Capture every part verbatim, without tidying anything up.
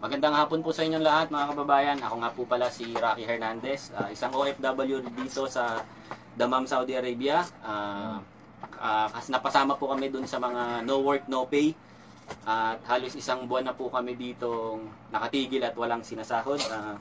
Magandang hapon po sa inyong lahat mga kababayan. Ako nga po pala si Rocky Hernandez, uh, isang O F W dito sa Dammam, Saudi Arabia. Uh, uh, kasi napasama po kami dun sa mga no work, no pay. At uh, halos isang buwan na po kami dito nakatigil at walang sinasahod. Uh,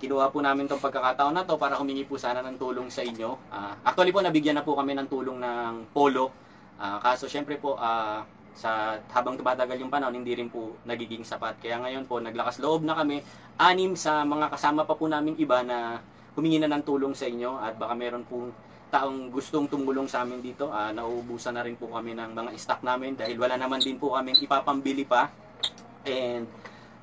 kinuha po namin itong pagkakataon na to para humingi po sana ng tulong sa inyo. Uh, actually po nabigyan na po kami ng tulong ng Polo. Uh, kaso syempre po... Uh, sa habang tumatagal yung panahon, hindi rin po nagiging sapat. Kaya ngayon po, naglakas loob na kami, anim sa mga kasama pa po namin iba na humingi na ng tulong sa inyo. At baka meron pong taong gustong tumulong sa amin dito. Uh, nauubusan na rin po kami ng mga stock namin dahil wala naman din po kaming ipapambili pa. And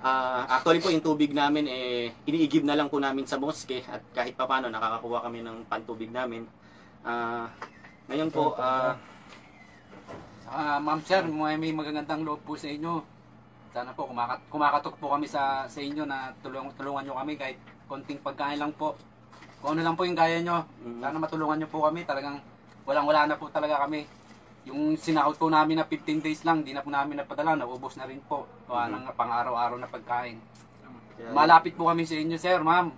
uh, actually po, yung tubig namin, eh, iniigib na lang po namin sa mosque. At kahit pa paano, nakakakuha kami ng pantubig namin. Uh, ngayon po, ah... Uh, Uh, Ma'am Sir, may magagandang loob po sa inyo. Sana po kumakat kumakatok po kami sa, sa inyo na tulung tulungan nyo kami kahit konting pagkain lang po. Kung ano lang po yung kaya nyo, sana matulungan nyo po kami. Talagang walang-wala na po talaga kami. Yung sinahod po namin na fifteen days lang, di na po namin napadala, naubos na rin po. Wala nang pang-araw-araw na pagkain. Malapit po kami sa inyo, Sir, Ma'am.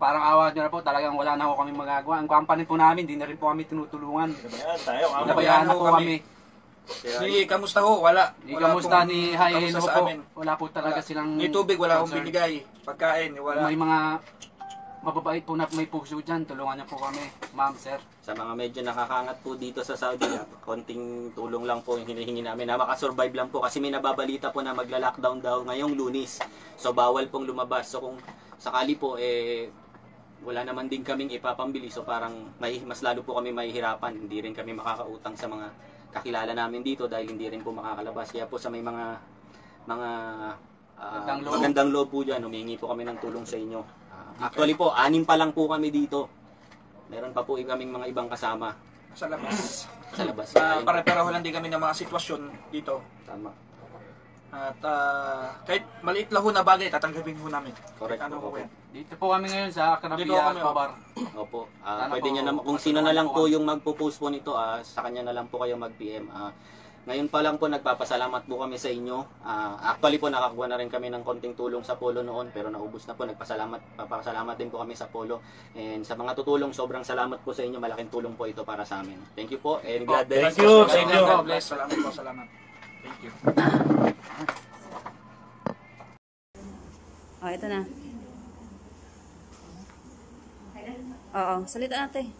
Parang awa nyo na po, talagang wala na po kami magagawa. Ang company po namin, hindi na rin po kami tinutulungan. Nabayaan tayo. Nabayaan na po kami. Si, kamusta ho? Wala. Di kamusta ni Hayen ho po. Wala po talaga silang... May tubig, wala akong binigay. Pagkain, wala. May mga mababait po na may puso dyan. Tulungan nyo po kami, Ma'am, Sir. Sa mga medyo nakakangat po dito sa Saudi, konting tulong lang po yung hinihingi namin na makasurvive lang po. Kasi may nababalita po na magla-lockdown daw ngayong Lunes. So, bawal pong lumabas. So, kung sakali po, eh... wala naman din kaming ipapambili, so parang may, mas lalo po kami mahihirapan. Hindi rin kami makakautang sa mga kakilala namin dito dahil hindi rin po makakalabas. Kaya po sa may mga mga uh, magandang loob po dyan, humingi po kami ng tulong sa inyo. Uh, actually po, anim pa lang po kami dito. Meron pa po kaming mga ibang kasama. Sa labas. Sa labas. Uh, Pare-pareho lang din kami ng mga sitwasyon dito. Tama. At uh, kahit maliit lang ho na bagay, tatanggapin ho namin. Correct. Ano po, po, po. Dito po kami ngayon sa Kanapia at Babar. Opo. Uh, pwede nyo na, kung sino na lang po yung magpo-post po nito, uh, sa kanya na lang po kayo mag-P M. Uh, ngayon pa lang po, nagpapasalamat po kami sa inyo. Uh, actually po, nakakuha na rin kami ng konting tulong sa Polo noon, pero naubos na po. Nagpasalamat, papasalamat din po kami sa Polo. And sa mga tutulong, sobrang salamat po sa inyo. Malaking tulong po ito para sa amin. Thank you po. And God bless. Thank you. Thank you. God bless. Salamat po. Salamat. Thank you. Oh, ito na. Oo, salita natin.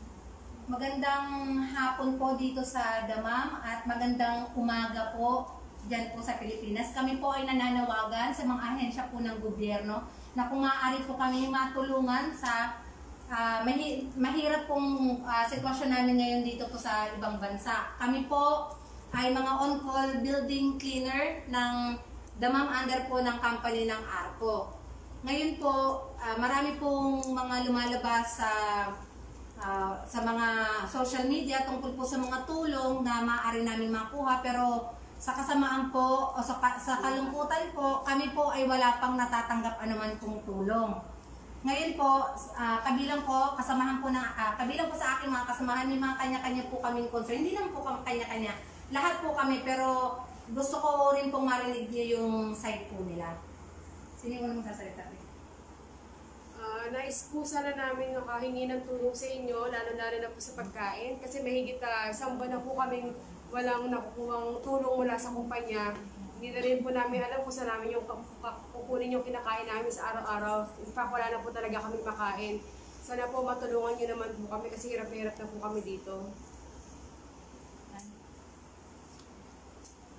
Magandang hapon po dito sa Dammam at magandang umaga po dyan po sa Pilipinas. Kami po ay nananawagan sa mga ahensya po ng gobyerno na kung maaari po kami matulungan sa uh, mahi mahirap pong uh, sitwasyon namin ngayon dito po sa ibang bansa. Kami po ay mga on-call building cleaner ng Dammam under po ng company ng ARCO. Ngayon po, uh, marami pong mga lumalabas sa uh, sa mga social media tungkol po sa mga tulong na maaari namin makuha, pero sa kasamaan po o sa, sa kalungkutan po, kami po ay wala pang natatanggap anuman pong tulong. Ngayon po, uh, kabilang po, kasamahan po ng, uh, kabilang po sa aking mga kasamahan, may mga kanya-kanya po kaming concern. Hindi naman po kanya-kanya, lahat po kami, pero gusto ko rin pong marinig niyo yung side po nila. Sino yung unang magsasalita? Uh, nais po sana namin nakahingi ng tulong sa inyo, lalo na rin na po sa pagkain. Kasi mahigit uh, isang buwan na po kaming walang nakukuhang tulong mula sa kumpanya. Hindi na rin po namin alam kung saan namin yung kukunin yung kinakain namin sa araw-araw. In fact, wala na po talaga kami makain. Sana po matulungan nyo naman po kami kasi hirap-hirap na po kami dito.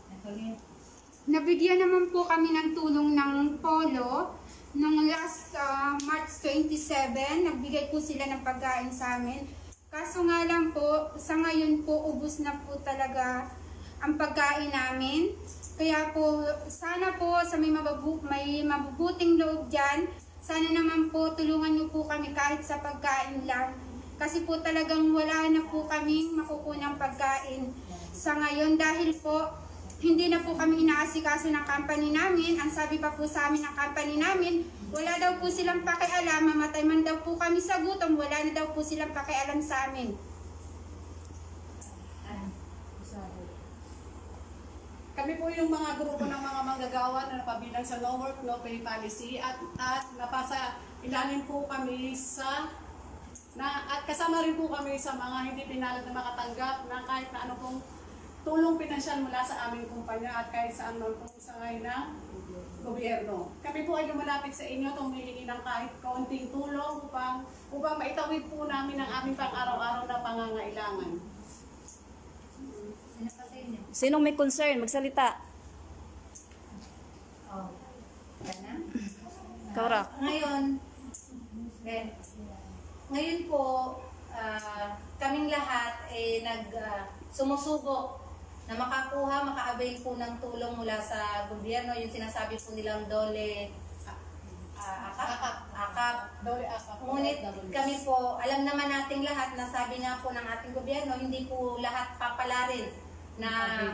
Antonio? Nabigyan naman po kami ng tulong ng Polo nung last uh, March twenty-seven. Nagbigay po sila ng pagkain sa amin. Kaso nga lang po, sa ngayon po, ubos na po talaga ang pagkain namin. Kaya po, sana po sa may, mababu may mabubuting loob dyan, sana naman po tulungan niyo po kami kahit sa pagkain lang. Kasi po talagang wala na po kaming makukunang pagkain sa ngayon dahil po, hindi na po kami inaasikaso ng company namin. Ang sabi pa po sa amin ng company namin, wala daw po silang pakialam. Mamatay man daw po kami sa gutom, wala na daw po silang pakialam sa amin. Kami po yung mga grupo ng mga manggagawa na napabilang sa no work, no pay policy at, at napasa ilalim po kami sa na, at kasama rin po kami sa mga hindi pinalad na makatanggap na kahit na ano pong tulong pinansyal mula sa aming kumpanya at kahit saan man po sa ngayon ng gobyerno. Kami po ay lumalapit sa inyo tumihingi ng kahit kaunting tulong upang, upang maitawid po namin ang aming pang-araw-araw na pangangailangan. Sinong may concern? Magsalita. Oh. Kana? Kara. Ngayon, ben, ngayon po, uh, kaming lahat ay eh, nag, uh, sumusubok na makakuha, maka-avail po ng tulong mula sa gobyerno. Yung sinasabi po nilang Dole, uh, Akap, Akap. Dole, Akap. Ngunit kami po, alam naman nating lahat na sabi nga po ng ating gobyerno, hindi po lahat papalarin na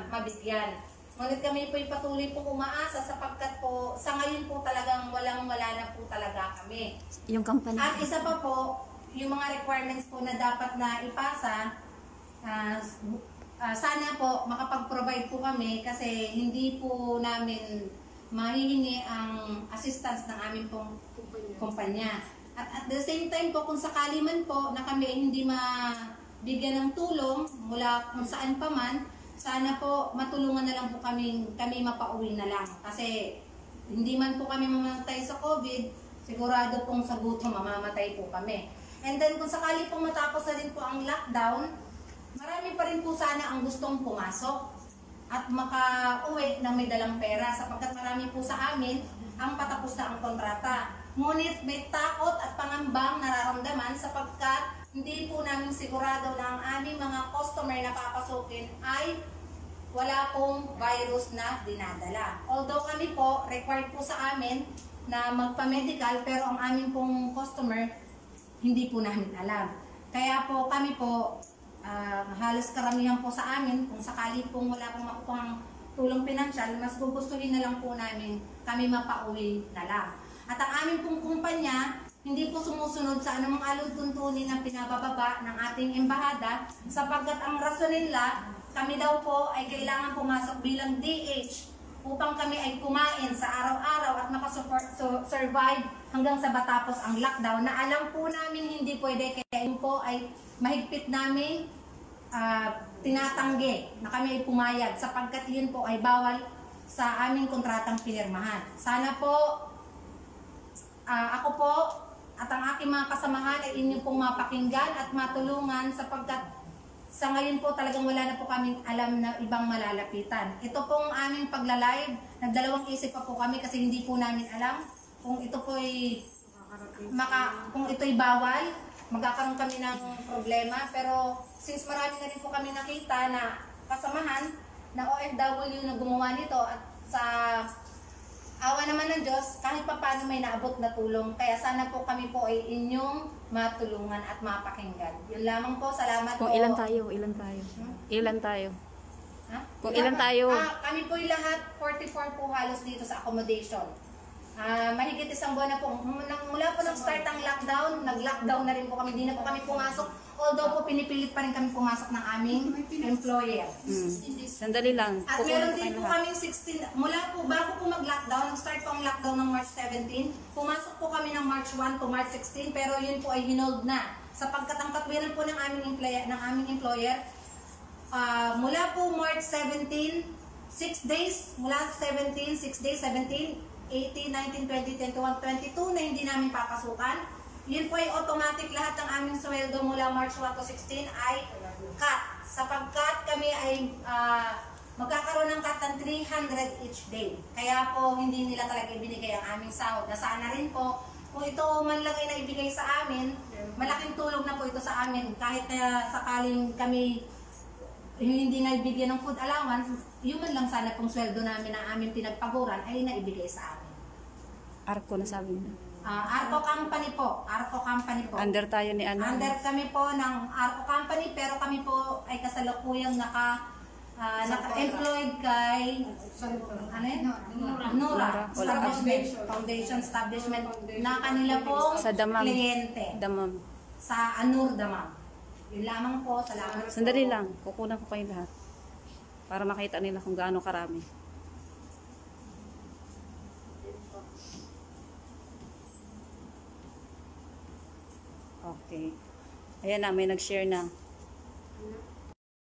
mabigyan. Ngunit kami po patuloy po umaasa sapagkat po sa ngayon po talagang walang-wala na po talaga kami. Yung company. At isa pa po, yung mga requirements po na dapat na ipasa, uh, uh, sana po makapag-provide po kami kasi hindi po namin mahihingi ang assistance ng aming pong kumpanya. At at the same time po, kung sakali man po na kami hindi mabigyan ng tulong mula kung saan pa man, sana po matulungan na lang po kami, kami mapauwi na lang. Kasi hindi man po kami mamamatay sa COVID, sigurado pong sa gutom mamamatay po kami. And then kung sakali pong matapos na rin po ang lockdown, marami pa rin po sana ang gustong pumasok at makauwi na may dalang pera sapagkat marami po sa amin ang patapos na ang kontrata. Ngunit may takot at pangambang nararamdaman sapagkat hindi po namin sigurado na ang aming mga customer na papasukin ay wala pong virus na dinadala. Although kami po, required po sa amin na magpa-medical, pero ang aming pong customer, hindi po namin alam. Kaya po kami po, uh, halos karamihan po sa amin, kung sakali pong wala pong makukuhang tulong pinansyal, mas gugustuhin na lang po namin kami mapauwi na lang. At ang aming pong kumpanya, hindi po sumusunod sa anumang alud-tuntunin na pinabababa ng ating embahada sapagkat ang rason nila, kami daw po ay kailangan pumasok bilang D H upang kami ay kumain sa araw-araw at makasurvive hanggang sa matapos ang lockdown na alam po namin hindi pwede kaya yun po ay mahigpit namin uh, tinatanggi na kami ay pumayag sapagkat yun po ay bawal sa aming kontratang pinirmahan. Sana po uh, ako po at ang aking mga kasamahan ay inyo pong mapakinggan at matulungan sapagkat sa ngayon po talagang wala na po kaming alam na ibang malalapitan. Ito pong aming pagla-live, nagdalawang isip pa po kami kasi hindi po namin alam kung ito po ay maka, kung ito'y bawal, magkakaroon kami ng problema. Pero since marami na rin po kami nakita na kasamahan na O F W na gumawa nito at sa awa naman ng Diyos, kahit pa paano may naabot na tulong. Kaya sana po kami po ay inyong matulungan at mapakinggan. Yun lamang po, salamat po. Kung ilan tayo, ilan tayo. Hmm? Ilan tayo. Ha? Kung ilan, ilan tayo. Ah, kami po yung lahat, forty-four po halos dito sa accommodation. Ah, mahigit isang buwan na po. Mula po nang start ang lockdown, nag-lockdown na rin po kami. Hindi na po kami pumasok. Although po pinipilit pa rin kami pumasok ng aming employer. Mm. Sandali lang. At meron din po kami sixteen, mula po bago po mag-lockdown, nag-start po ang lockdown ng March seventeen, pumasok po kami ng March first to March sixteen, pero yun po ay hinold na. Sapagkat ang katwiran po ng aming employer, ng aming employer uh, mula po March seventeen, six days, mula seventeen, six days, seventeen, eighteen, nineteen, twenty, twenty-one, twenty-two na hindi namin papasukan. Yun po ay automatic lahat ng aming sweldo mula March first to sixteen ay cut. Sapagkat kami ay uh, magkakaroon ng cut ng three hundred each day. Kaya po hindi nila talaga ibinigay ang aming sahod. Na sana rin po, kung ito man lang ay naibigay sa amin, malaking tulong na po ito sa amin. Kahit na sakaling kami hindi naibigyan ng food allowance, yun man lang sana pong sweldo namin na aming pinagpaguran ay naibigay sa amin. ARCO na sabi nila. Uh, ARCO Company po, ARCO Company po. Under tayo ni ano? Under kami po ng ARCO Company pero kami po ay kasalukuyang naka, uh, naka-employed kay ano yun? Noura Foundation Establishment na kanila pong sa Dammam. Kliyente. Dammam. Sa Anur Damang. Yun lamang po, salamat po. Sandali lang, kukunan ko kayo lahat. para makita nila kung gaano karami. Okay. Ayan na, may nag-share na.